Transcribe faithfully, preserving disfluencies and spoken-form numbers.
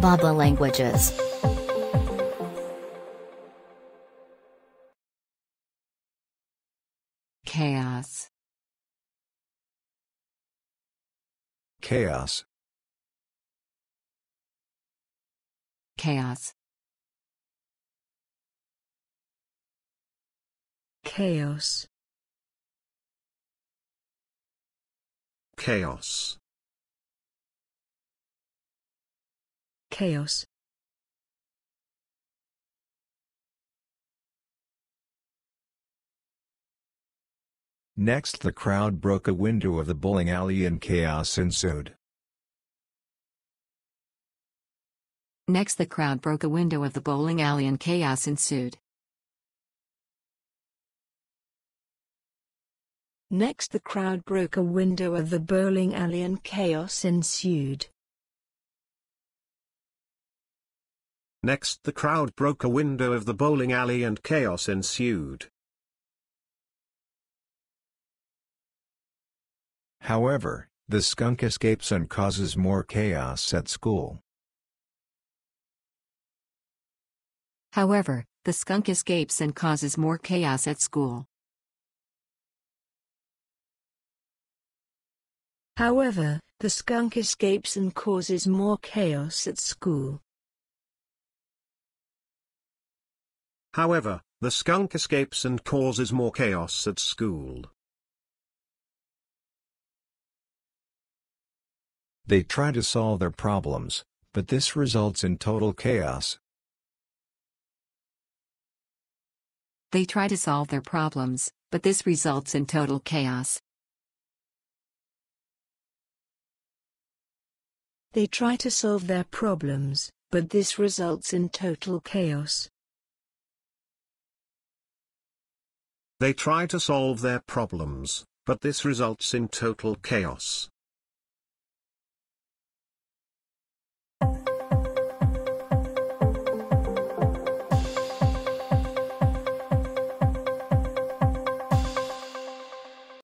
bab dot la languages. Chaos. Chaos. Chaos. Chaos. Chaos. Chaos. Next, the crowd broke a window of the bowling alley and chaos ensued. Next, the crowd broke a window of the bowling alley and chaos ensued. Next, the crowd broke a window of the bowling alley and chaos ensued. Next, the crowd broke a window of the bowling alley and chaos ensued. However, the skunk escapes and causes more chaos at school. However, the skunk escapes and causes more chaos at school. However, the skunk escapes and causes more chaos at school. However, the skunk escapes and causes more chaos at school. They try to solve their problems, but this results in total chaos. They try to solve their problems, but this results in total chaos. They try to solve their problems, but this results in total chaos. They try to solve their problems, but this results in total chaos.